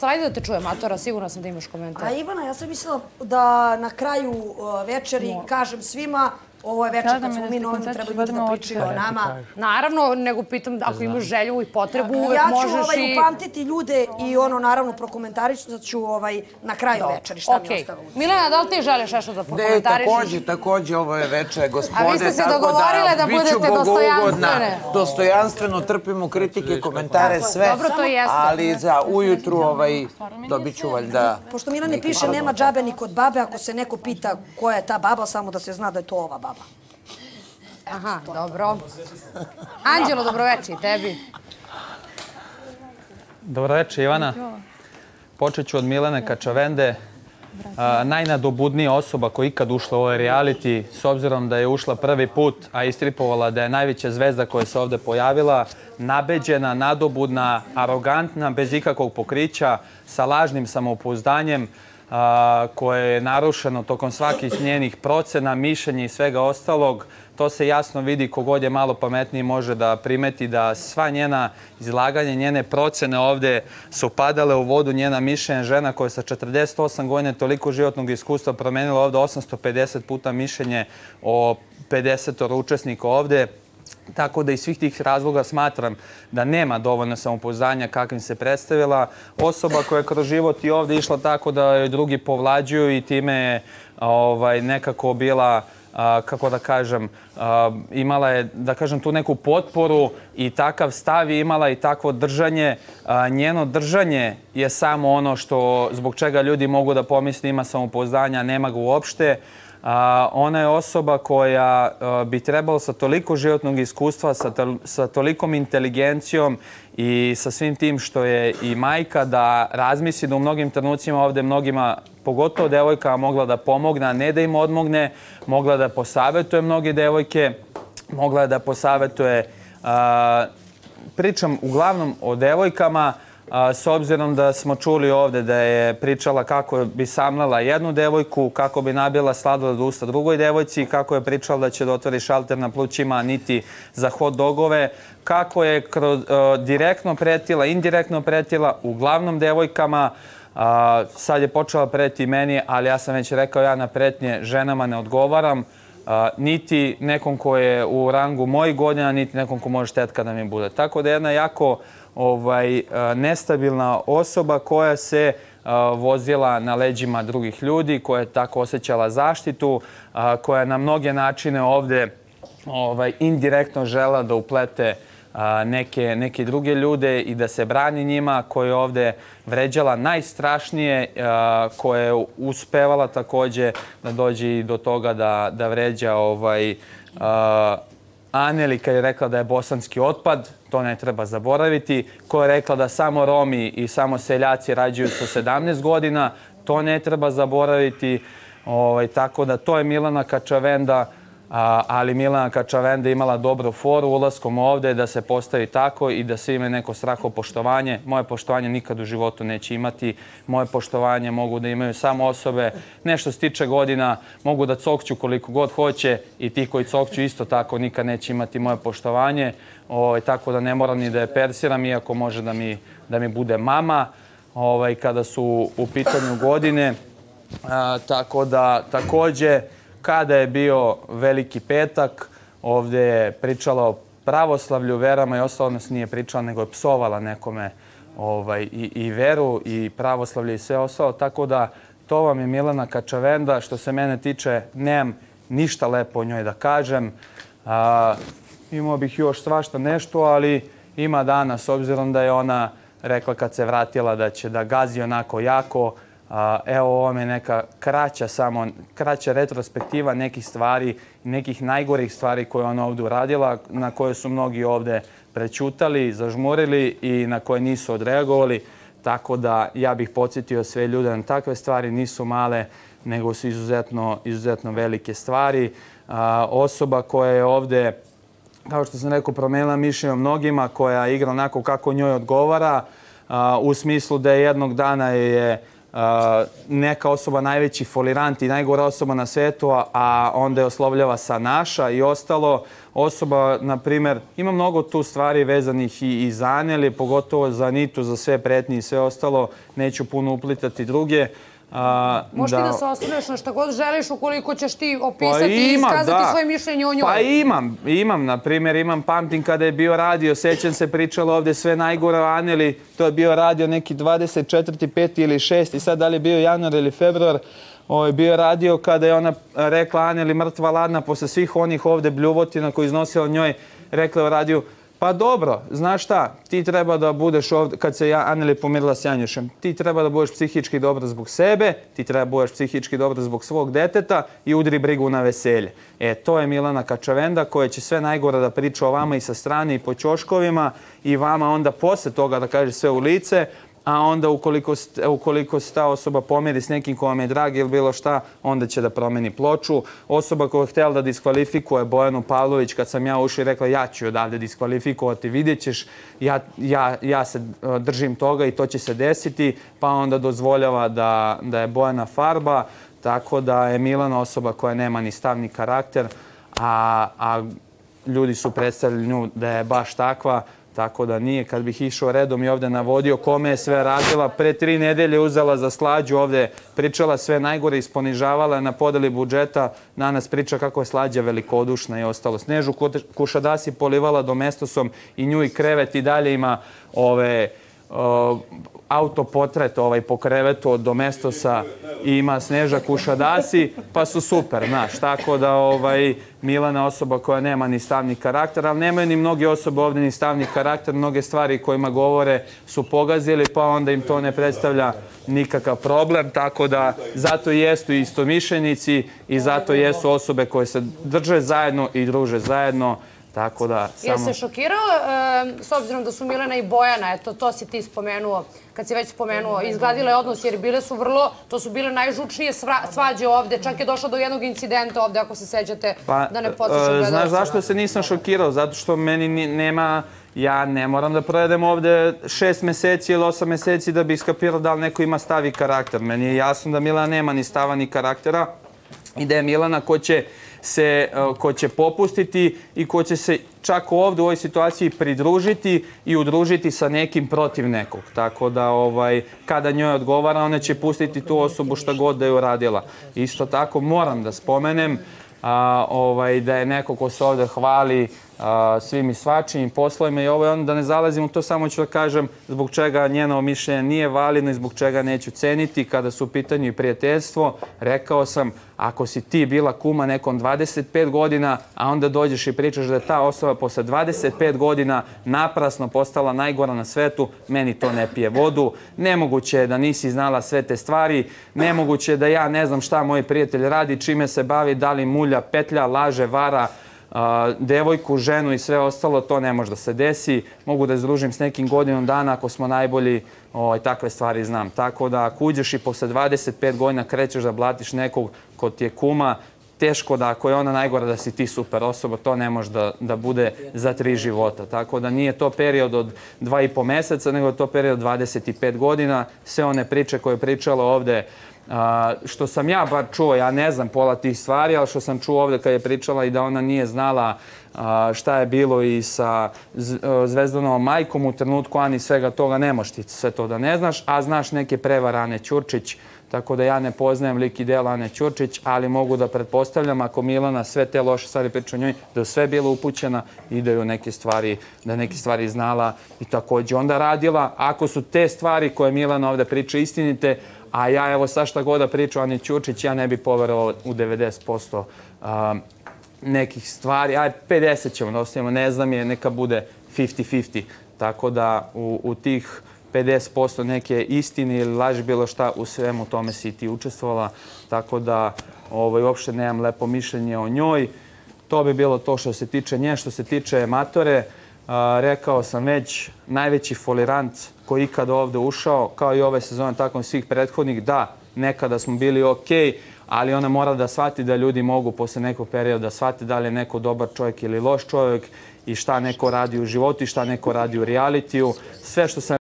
Ajde da te čujem, Atora, sigurno sam da imaš komentar. A Ivana, ja sam mislila da na kraju večeri kažem svima ovo je večer kad smo mi novim trebali da pričaju o nama. Naravno, nego pitam ako imaš želju i potrebu, uvek možeš i... Ja ću upamtiti ljude i ono, naravno, prokomentariću da ću na kraju večeri šta mi je ostalo. Milena, da li ti želiš nešto da prokomentariš? Ne, takođe, ovo je večer, gospode. A vi ste se dogovorile da budete dostojanstvene. Dostojanstveno trpimo kritike, komentare, sve. Dobro, to jeste. Ali za ujutru dobit ću valjda... Pošto Milena ne piše, nema džabe ni kod babe, ako se neko pita koja je ta baba, samo da se zna da je to ova baba. Aha, dobro. Anđelo, dobroveče i tebi. Dobroveče, Ivana. Počet ću od Milene Kačavende. Najnadobudnija osoba koja je ikad ušla u ovaj reality, s obzirom da je ušla prvi put, a istripovala da je najveća zvezda koja se ovde pojavila, nabeđena, nadobudna, arogantna, bez ikakvog pokrića, sa lažnim samopouzdanjem, koje je narušeno tokom svakih njenih procena, mišljenja i svega ostalog. To se jasno vidi, kogod je malo pametniji može da primeti da sva njena izlaganja, njene procene ovde su padale u vodu, njena mišljenja, žena koja je sa 48 godina toliko životnog iskustva promenila ovde 850 puta mišljenje o 50 učesnika ovde. Tako da iz svih tih razloga smatram da nema dovoljno samopouzdanja kakvim se predstavila. Osoba koja je kroz život i ovdje išla tako da joj drugi povlađuju i time je nekako bila, kako da kažem, imala je, da kažem, tu neku potporu i takav stav je imala i takvo držanje. Njeno držanje je samo ono što zbog čega ljudi mogu da pomisli ima samopouzdanja, nema ga uopšte. Ona je osoba koja bi trebala sa toliko životnog iskustva, sa tolikom inteligencijom i sa svim tim što je i majka da razmisli da u mnogim trenucima ovde mnogima, pogotovo devojka, mogla da pomogne, a ne da im odmogne, mogla da posavetuje mnoge devojke, mogla da posavetuje, pričam uglavnom o devojkama, s obzirom da smo čuli ovde da je pričala kako bi samljala jednu devojku, kako bi nabila sladoled u usta drugoj devojci i kako je pričala da će da otvori šalter na plućima, niti za hot dogove, kako je direktno pretila, indirektno pretila, uglavnom devojkama. Sad je počela preti meni, ali ja sam već rekao, ja na pretnje ženama ne odgovaram, niti nekom ko je u rangu mojih godina, niti nekom ko može tetka da mi bude. Tako da je jedna jako nestabilna osoba koja se vozila na leđima drugih ljudi, koja je tako osjećala zaštitu, koja je na mnoge načine ovde indirektno žela da uplete neke druge ljude i da se brani njima, koja je ovde vređala najstrašnije, koja je uspevala takođe da dođe i do toga da vređa Aneli kad je rekla da je bosanski otpad, to ne treba zaboraviti, koja je rekla da samo Romi i samo seljaci rađaju sa 17 godina, to ne treba zaboraviti. Tako da to je Milena Kačavenda, ali Milena Kačavenda imala dobru foru ulaskom ovde da se postavi tako i da svi imaju neko strahopoštovanje. Moje poštovanje nikad u životu neće imati. Moje poštovanje mogu da imaju samo osobe. Nešto se tiče godina, mogu da cokću koliko god hoće i ti koji cokću isto tako nikad neće imati moje poštovanje. Tako da ne moram ni da je persiram, iako može da mi bude mama kada su u pitanju godine. Tako da takođe... Kada je bio Veliki petak, ovdje je pričala o pravoslavlju, verama i ostalo, nas nije pričala, nego je psovala nekome i veru i pravoslavlje i sve ostalo. Tako da to vam je Milena Kačavenda. Što se mene tiče, nemam ništa lepo o njoj da kažem. Imao bih još svašta nešto, ali ima dana, s obzirom da je ona rekla kad se vratila da će da gazi onako jako. Evo, ovo je neka kraća retrospektiva nekih stvari, nekih najgorih stvari koje je ona ovdje uradila, na koje su mnogi ovdje prećutali, zažmurili i na koje nisu odreagovali. Tako da ja bih podsjetio sve ljude na takve stvari, nisu male, nego su izuzetno velike stvari. Osoba koja je ovdje, kao što sam rekao, promenila mišljenje o mnogima, koja igra onako kako njoj odgovara, u smislu da je jednog dana je neka osoba najveći folirant i najgora osoba na svetu, a onda je oslovljava sa naša i ostalo. Osoba, na primjer, ima mnogo tu stvari vezanih i za Aneli, pogotovo za Nitu, za sve pretnje i sve ostalo. Neću puno uplitati druge. Možeš ti da se osvrneš na šta god želiš ukoliko ćeš ti opisati i iskazati svoje mišljenje o njoj. Pa imam, na primjer, pamtim kada je bio radio, sećam se, pričalo ovdje sve najgore o Aneli, to je bio radio neki 24. 5. ili 6. i sad da li je bio januar ili februar, bio je radio kada je ona rekla Aneli mrtva ladna, posle svih onih ovdje bljuvotina koji iznosila njoj, rekla je o radiju: pa dobro, znaš šta, ti treba da budeš ovdje, kad se Aneli pomirila s Janjušem, ti treba da budeš psihički dobro zbog sebe, ti treba da budeš psihički dobro zbog svog deteta i udri brigu na veselje. E, to je Milena Kačavenda koja će sve najgore da priča o vama i sa strane i po ćoškovima i vama onda posle toga da kaže sve u lice, a onda ukoliko se ta osoba pomiri s nekim ko vam je drag ili bilo šta, onda će da promeni ploču. Osoba koja je htjela da diskvalifikuje Bojanu Pavlović, kad sam ja ušao i rekla ja ću odavde diskvalifikovati, vidjet ćeš, ja se držim toga i to će se desiti, pa onda dozvoljava da je Bojana farba, tako da je Milena osoba koja nema ni stav ni karakter, a ljudi su predstavili nju da je baš takva. Tako da nije, kad bih išao redom i ovdje navodio kome je sve radila, pre 3 nedelje uzela za Slađu ovdje, pričala sve najgore, isponižavala na podeli budžeta, danas priča kako je Sladja velikodušna i ostalo. Snežu ko Šadas je polivala Domestosom i nju i krevet i dalje ima autoportret po krevetu od Domestosa i ima Sneža Kušadasi, pa su super, znaš. Tako da Milena osoba koja nema ni stav ni karakter, ali nemaju ni mnogi osobe ovdje ni stav ni karakter, mnoge stvari kojima govore su pogazili, pa onda im to ne predstavlja nikakav problem, tako da zato jesu istomišljenici i zato jesu osobe koje se drže zajedno i druže zajedno. Jel se šokirao, s obzirom da su Milena i Bojana, eto, to si ti spomenuo, kad si već spomenuo, izgladila je odnos jer bile su vrlo, to su bile najžučnije svađe ovdje, čak je došlo do jednog incidenta ovdje, ako se sećate, da ne podsjećam. Znaš zašto se nisam šokirao? Zato što meni nema, ja ne moram da provedem ovdje 6 meseci ili 8 meseci da bi skapirao da li neko ima stav i karakter. Meni je jasno da Milena nema ni stava ni karaktera i da je Milena ko će popustiti i ko će se čak ovdje u ovoj situaciji pridružiti i udružiti sa nekim protiv nekog. Tako da kada njoj odgovara, ona će pustiti tu osobu šta god da je uradila. Isto tako moram da spomenem da je neko ko se ovdje hvali svim i svačim poslovima i da ne zalazim u to, samo ću da kažem zbog čega njeno mišljenje nije validno i zbog čega neću ceniti. Kada su u pitanju i prijateljstvo, rekao sam, ako si ti bila kuma nekom 25 godina, a onda dođeš i pričaš da je ta osoba posle 25 godina naprasno postala najgora na svetu, meni to ne pije vodu. Nemoguće je da nisi znala sve te stvari, nemoguće je da ja ne znam šta moj prijatelj radi, čime se bavi, da li mulja, petlja, laže, vara devojku, ženu i sve ostalo, to ne može da se desi. Mogu da izružim s nekim godinom dana ako smo najbolji, takve stvari znam. Tako da ako uđeš i posle 25 godina krećeš da blatiš nekog ko ti je kuma, teško da ako je ona najgora da si ti super osoba, to ne može da bude za 3 života. Tako da nije to period od 2,5 meseca, nego je to period 25 godina. Sve one priče koje je pričala ovdje, što sam ja bar čuo, ja ne znam pola tih stvari, ali što sam čuo ovdje kad je pričala i da ona nije znala šta je bilo i sa Zvezdanovom majkom u trenutku Ani, svega toga, ne možeš ti sve to da ne znaš, a znaš neke prevare Ane Ćurčić, tako da ja ne poznajem lik i dela Ane Ćurčić, ali mogu da pretpostavljam, ako Milena sve te loše stvari priča o njoj, da je sve bila upućena i da je neke stvari znala i također onda radila. Ako su te stvari koje Milena ovdje priča istinite, a ja evo sa šta god da priču Ani Ćurčić, ja ne bi poverovao u 90% nekih stvari. Aj, 50 ćemo da ostavimo, ne znam je, neka bude 50-50. Tako da u tih 50% neke istine ili laži, bilo šta, u svemu tome si ti učestvovala. Tako da uopšte nemam lepo mišljenje o njoj. To bi bilo to što se tiče nje. Što se tiče Matore, rekao sam već, najveći folirant koji je ikada ovdje ušao, kao i ove sezone, tako i svih prethodnih. Da, nekada smo bili okej, ali ona mora da shvati da ljudi mogu posle nekog perioda da shvati da li je neko dobar čovjek ili loš čovjek i šta neko radi u životu i šta neko radi u realitiju. Sve što sam